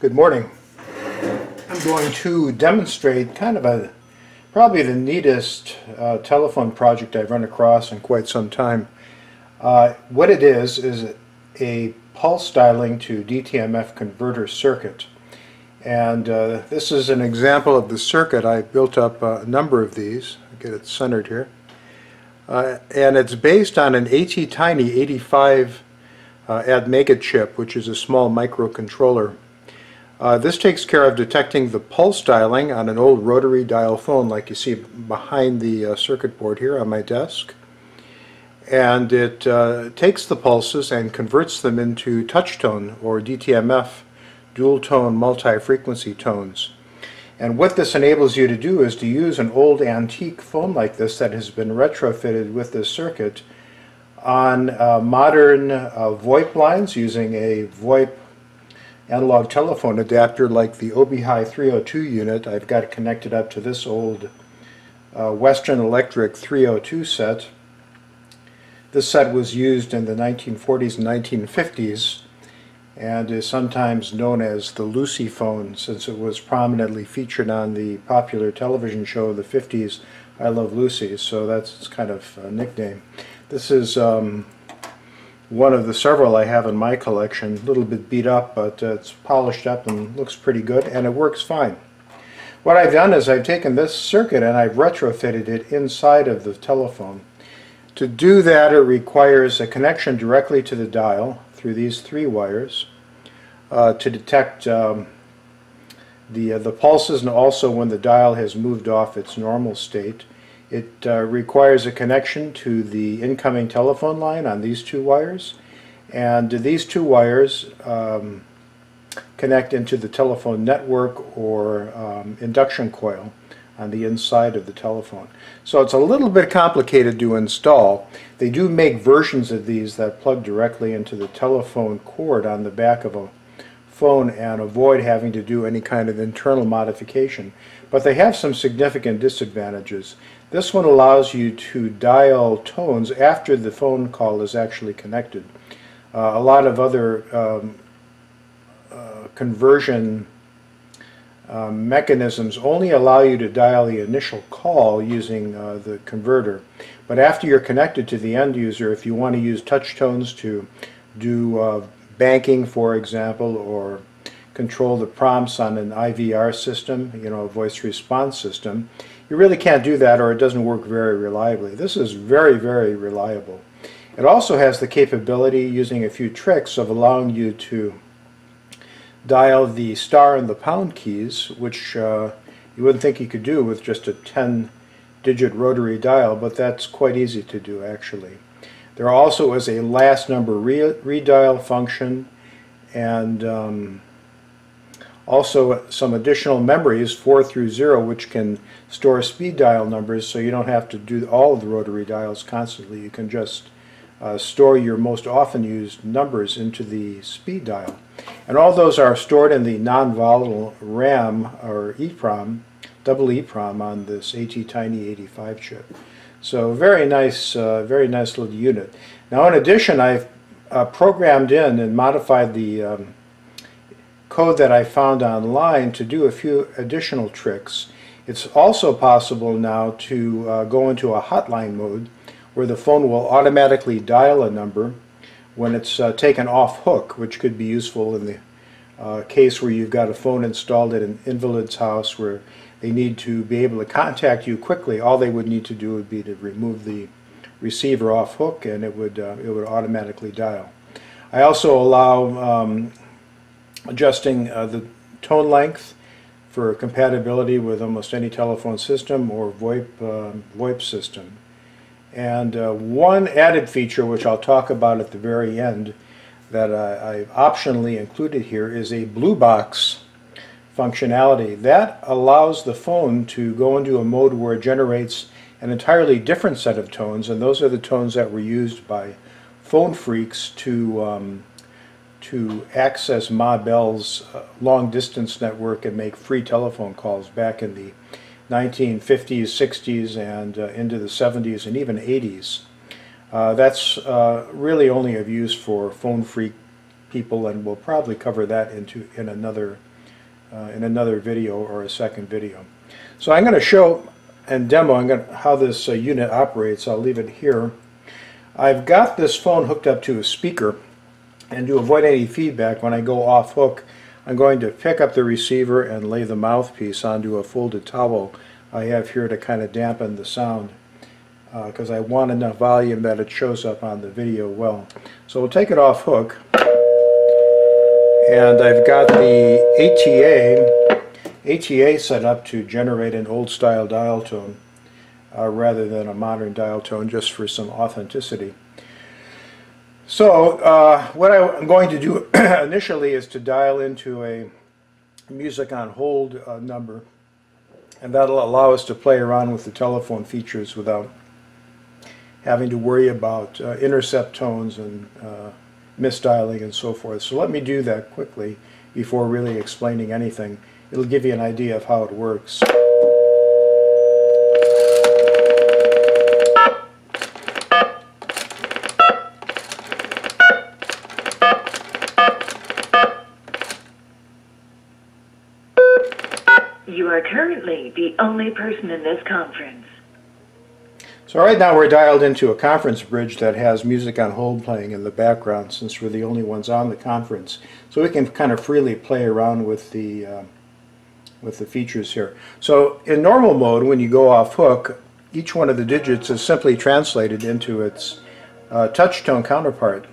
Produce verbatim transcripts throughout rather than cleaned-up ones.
Good morning. I'm going to demonstrate kind of a probably the neatest uh, telephone project I've run across in quite some time. Uh, what it is is a pulse dialing to D T M F converter circuit, and uh, this is an example of the circuit. I built up a number of these. Get it centered here, uh, and it's based on an A T tiny eighty-five uh, Atmega chip, which is a small microcontroller. Uh, this takes care of detecting the pulse dialing on an old rotary dial phone like you see behind the uh, circuit board here on my desk. And it uh, takes the pulses and converts them into touchtone or D T M F, dual tone multi-frequency tones. And what this enables you to do is to use an old antique phone like this that has been retrofitted with this circuit on uh, modern uh, VoIP lines using a VoIP analog telephone adapter like the Obihai three oh two unit I've got connected up to this old uh, Western Electric three oh two set. This set was used in the nineteen forties and nineteen fifties and is sometimes known as the Lucy phone, since it was prominently featured on the popular television show of the fifties, I Love Lucy, so that's its kind of a nickname. This is um, one of the several I have in my collection. A little bit beat up, but uh, it's polished up and looks pretty good, and it works fine. What I've done is I've taken this circuit and I've retrofitted it inside of the telephone. To do that, it requires a connection directly to the dial through these three wires uh, to detect um, the, uh, the pulses, and also when the dial has moved off its normal state. It uh, requires a connection to the incoming telephone line on these two wires, and these two wires um, connect into the telephone network or um, induction coil on the inside of the telephone. So it's a little bit complicated to install. They do make versions of these that plug directly into the telephone cord on the back of a phone and avoid having to do any kind of internal modification, but they have some significant disadvantages. This one allows you to dial tones after the phone call is actually connected. Uh, a lot of other um, uh, conversion uh, mechanisms only allow you to dial the initial call using uh, the converter, but after you're connected to the end user, if you want to use touch tones to do uh, banking, for example, or control the prompts on an I V R system, you know, a voice response system, you really can't do that, or it doesn't work very reliably. This is very, very reliable. It also has the capability, using a few tricks, of allowing you to dial the star and the pound keys, which uh, you wouldn't think you could do with just a ten digit rotary dial, but that's quite easy to do, actually. There also is a last number re redial function, and um, also some additional memories, four through zero, which can store speed dial numbers, so you don't have to do all of the rotary dials constantly. You can just uh, store your most often used numbers into the speed dial. And all those are stored in the non-volatile RAM, or EEPROM, double EEPROM on this A T tiny eighty-five chip. So very nice, uh, very nice little unit. Now, in addition, I've uh, programmed in and modified the um, code that I found online to do a few additional tricks. It's also possible now to uh, go into a hotline mode, where the phone will automatically dial a number when it's uh, taken off hook, which could be useful in the uh, case where you've got a phone installed at an invalid's house where they need to be able to contact you quickly. All they would need to do would be to remove the receiver off hook, and it would uh, it would automatically dial. I also allow um, adjusting uh, the tone length for compatibility with almost any telephone system or VoIP uh, VoIP system. And uh, one added feature, which I'll talk about at the very end, that uh, I've optionally included here, is a blue box functionality. That allows the phone to go into a mode where it generates an entirely different set of tones, and those are the tones that were used by phone freaks to um, to access Ma Bell's uh, long-distance network and make free telephone calls back in the nineteen fifties, sixties, and uh, into the seventies and even eighties. Uh, that's uh, really only of use for phone freak people, and we'll probably cover that into in another uh, in another video or a second video. So I'm going to show and demo I'm going to, how this uh, unit operates. I'll leave it here. I've got this phone hooked up to a speaker, and to avoid any feedback when I go off hook, I'm going to pick up the receiver and lay the mouthpiece onto a folded towel I have here to kind of dampen the sound, because uh, I want enough volume that it shows up on the video well. So we'll take it off hook, and I've got the A T A, A T A set up to generate an old style dial tone uh, rather than a modern dial tone, just for some authenticity. So uh, what I'm going to do initially is to dial into a music on hold uh, number, and that'll allow us to play around with the telephone features without having to worry about uh, intercept tones and uh, misdialing and so forth. So let me do that quickly before really explaining anything. It'll give you an idea of how it works. You are currently the only person in this conference. So right now we're dialed into a conference bridge that has music on hold playing in the background, since we're the only ones on the conference. So we can kind of freely play around with the uh, with the features here. So in normal mode, when you go off hook, each one of the digits is simply translated into its uh, touch tone counterpart.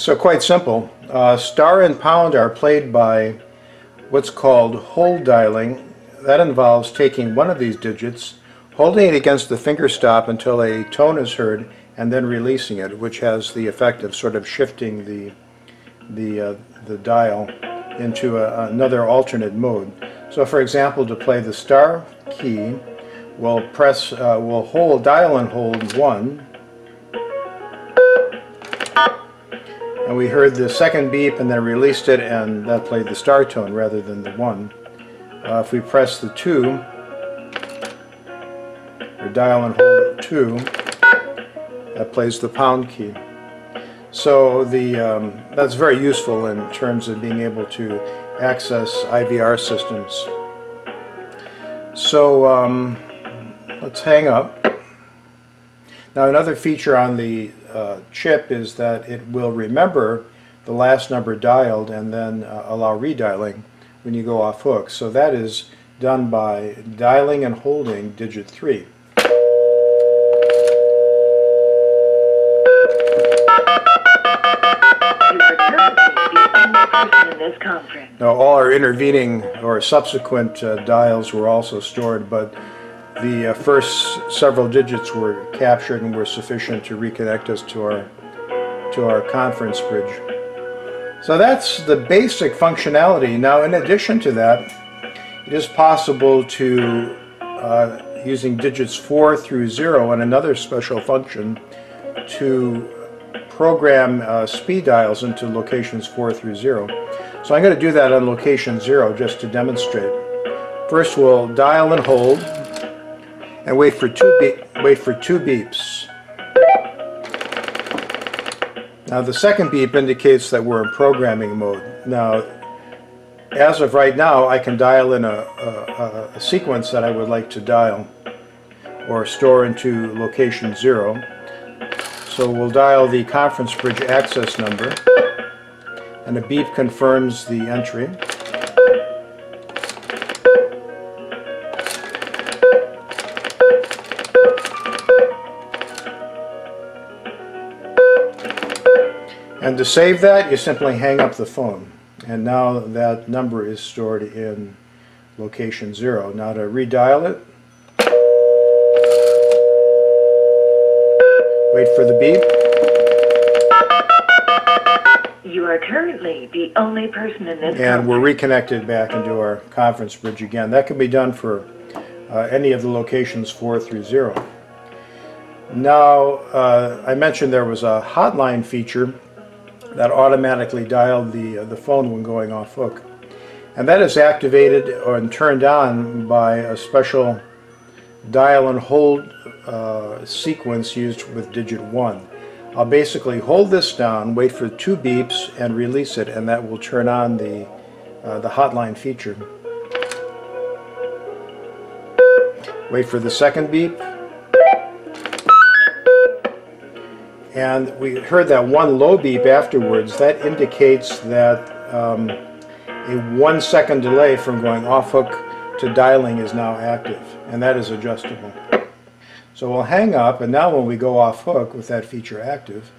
So quite simple. Uh, star and pound are played by what's called hold dialing. That involves taking one of these digits, holding it against the finger stop until a tone is heard, and then releasing it, which has the effect of sort of shifting the the uh, the dial into a, another alternate mode. So, for example, to play the star key, we'll press, uh, we'll hold dial and hold one. And we heard the second beep and then released it, and that played the star tone rather than the one. Uh, if we press the two, or dial and hold two, that plays the pound key. So the um, that's very useful in terms of being able to access I V R systems. So um, let's hang up. Now, another feature on the uh, chip is that it will remember the last number dialed and then uh, allow redialing when you go off hook. So that is done by dialing and holding digit three. Now, all our intervening or subsequent uh, dials were also stored, but the uh, first several digits were captured and were sufficient to reconnect us to our to our conference bridge. So that's the basic functionality. Now, in addition to that, it is possible to, uh, using digits four through zero and another special function, to program uh, speed dials into locations four through zero. So I'm going to do that on location zero just to demonstrate. First, we'll dial and hold, and wait for two beep, wait for two beeps. Now the second beep indicates that we're in programming mode. Now, as of right now, I can dial in a, a, a sequence that I would like to dial or store into location zero. So we'll dial the conference bridge access number, and a beep confirms the entry. And to save that, you simply hang up the phone, and now that number is stored in location zero. Now to redial it, wait for the beep. You are currently the only person in this. And we're reconnected back into our conference bridge again. That can be done for uh, any of the locations four through zero. Now, uh, I mentioned there was a hotline feature that automatically dialed the, uh, the phone when going off hook. And that is activated or turned on by a special dial and hold uh, sequence used with digit one. I'll basically hold this down, wait for two beeps, and release it, and that will turn on the, uh, the hotline feature. Wait for the second beep. And we heard that one low beep afterwards. That indicates that um, a one second delay from going off hook to dialing is now active, and that is adjustable. So we'll hang up, and now when we go off hook with that feature active,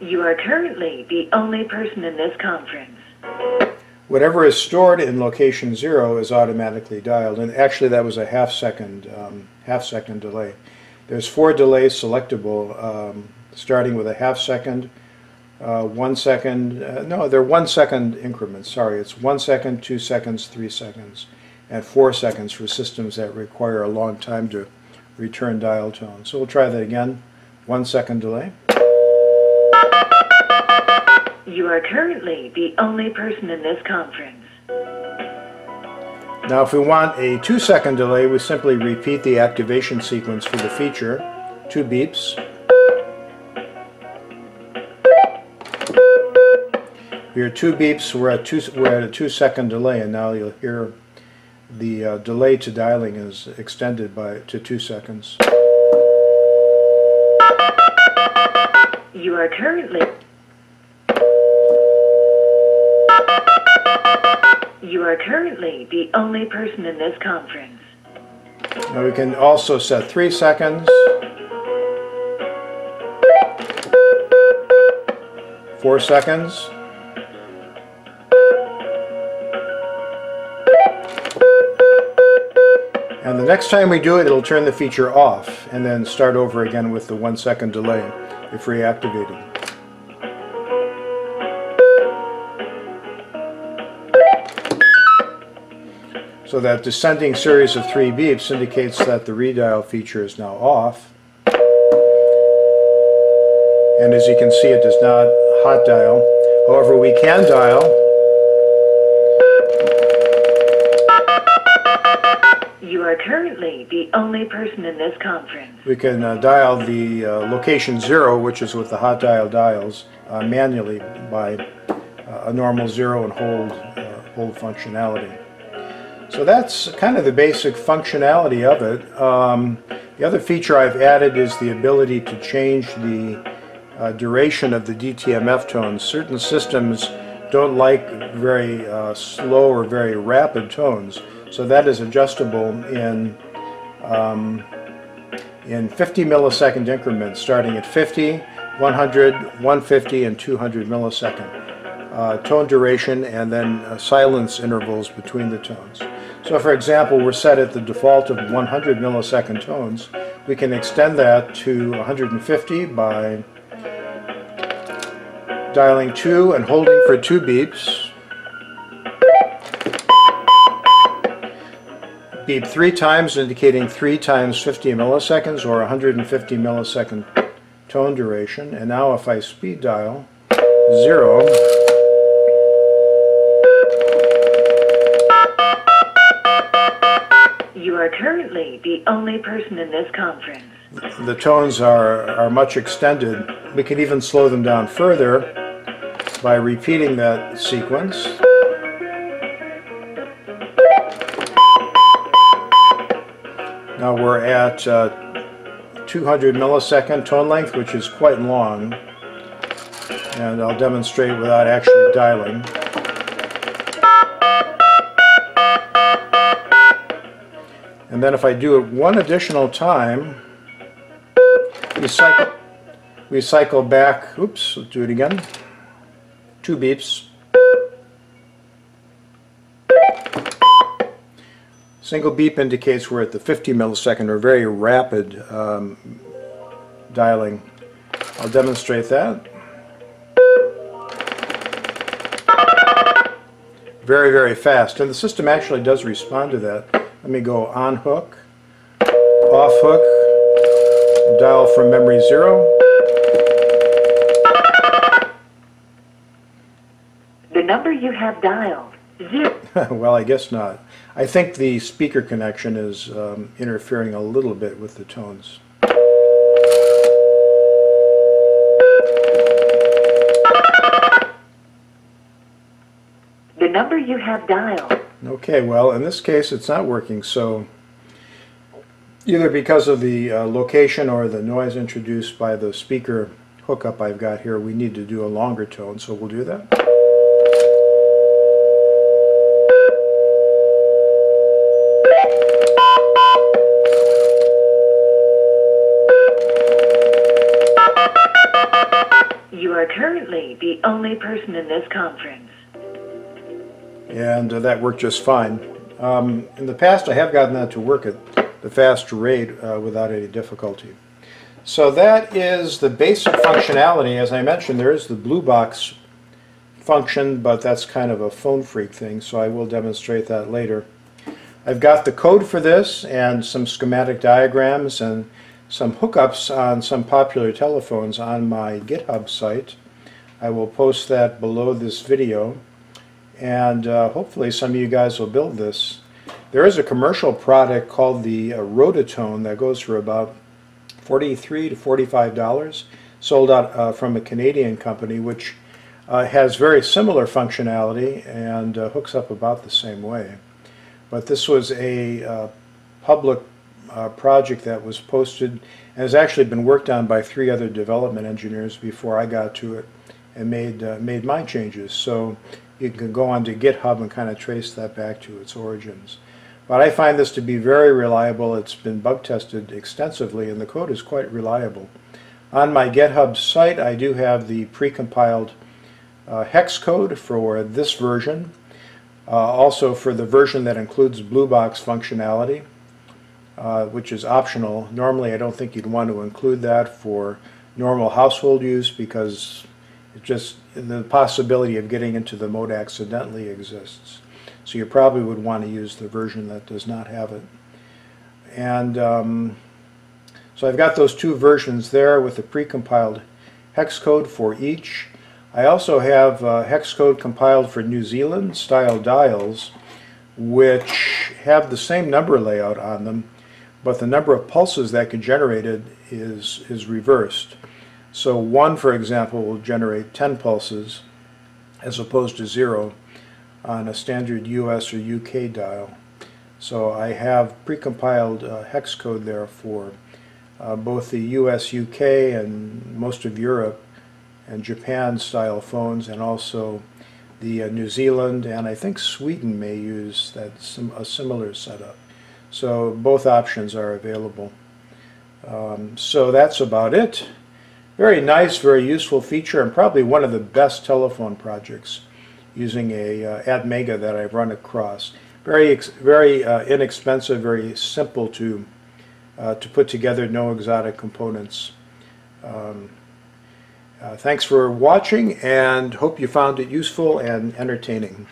you are currently the only person in this conference. Whatever is stored in location zero is automatically dialed, and actually that was a half second, um, half second delay. There's four delays selectable, um, starting with a half second, uh, one second, uh, no, they're one second increments, sorry, it's one second, two seconds, three seconds, and four seconds for systems that require a long time to return dial tone. So we'll try that again, one second delay. You are currently the only person in this conference. Now if we want a two second delay, we simply repeat the activation sequence for the feature, two beeps. We are two beeps, we're at, two, we're at a two second delay, and now you'll hear the uh, delay to dialing is extended by to two seconds. You are currently You are currently the only person in this conference. Now we can also set three seconds, four seconds, and the next time we do it, it'll turn the feature off and then start over again with the one second delay if reactivated. So that descending series of three beeps indicates that the redial feature is now off. And as you can see, it does not hot dial. However, we can dial. You are currently the only person in this conference. We can uh, dial the uh, location zero, which is with the hot dial dials, uh, manually by uh, a normal zero and hold, uh, hold functionality. So that's kind of the basic functionality of it. Um, the other feature I've added is the ability to change the uh, duration of the D T M F tones. Certain systems don't like very uh, slow or very rapid tones, so that is adjustable in um, in fifty millisecond increments, starting at fifty, one hundred, one hundred fifty, and two hundred millisecond. Uh, tone duration, and then uh, silence intervals between the tones. So for example, we're set at the default of one hundred millisecond tones. We can extend that to one hundred fifty by dialing two and holding for two beeps. Beep three times, indicating three times fifty milliseconds, or one hundred fifty millisecond tone duration. And now if I speed dial zero, you are currently the only person in this conference. The tones are, are much extended. We can even slow them down further by repeating that sequence. Now we're at uh, two hundred millisecond tone length, which is quite long. And I'll demonstrate without actually dialing. And then if I do it one additional time, we cycle, we cycle back, oops, let's do it again, two beeps, single beep indicates we're at the fifty millisecond or very rapid um, dialing. I'll demonstrate that. Very, very fast, and the system actually does respond to that. Let me go on hook, off hook, dial from memory zero, The number you have dialed, zero. Well, I guess not. I think the speaker connection is um, interfering a little bit with the tones. The number you have dialed. Okay, well, in this case it's not working, so either because of the uh, location or the noise introduced by the speaker hookup I've got here, we need to do a longer tone, so we'll do that. You are currently the only person in this conference. And uh, that worked just fine. Um, in the past I have gotten that to work at the fast RAID uh, without any difficulty. So that is the basic functionality. As I mentioned, there is the blue box function, but that's kind of a phone freak thing, so I will demonstrate that later. I've got the code for this and some schematic diagrams and some hookups on some popular telephones on my GitHub site. I will post that below this video, and uh, hopefully some of you guys will build this. There is a commercial product called the uh, Rotatone that goes for about forty-three to forty-five dollars, sold out uh, from a Canadian company, which uh, has very similar functionality and uh, hooks up about the same way. But this was a uh, public uh, project that was posted and has actually been worked on by three other development engineers before I got to it and made, uh, made my changes. So you can go on to GitHub and kind of trace that back to its origins. But I find this to be very reliable. It's been bug tested extensively, and the code is quite reliable. On my GitHub site, I do have the precompiled uh, hex code for this version, uh, also for the version that includes blue box functionality, uh, which is optional. Normally, I don't think you'd want to include that for normal household use because it just the possibility of getting into the mode accidentally exists. So you probably would want to use the version that does not have it. And um, so I've got those two versions there with the precompiled hex code for each. I also have uh, hex code compiled for New Zealand style dials, which have the same number layout on them, but the number of pulses that get generated is, is reversed. So one, for example, will generate ten pulses as opposed to zero on a standard U S or U K dial. So I have precompiled uh, hex code there for uh, both the U S, U K, and most of Europe and Japan style phones, and also the uh, New Zealand, and I think Sweden may use that sim a similar setup. So both options are available. Um, so that's about it. Very nice, very useful feature, and probably one of the best telephone projects using a uh, Atmega that I've run across. Very, ex very uh, inexpensive, very simple to uh, to put together. No exotic components. Um, uh, thanks for watching, and hope you found it useful and entertaining.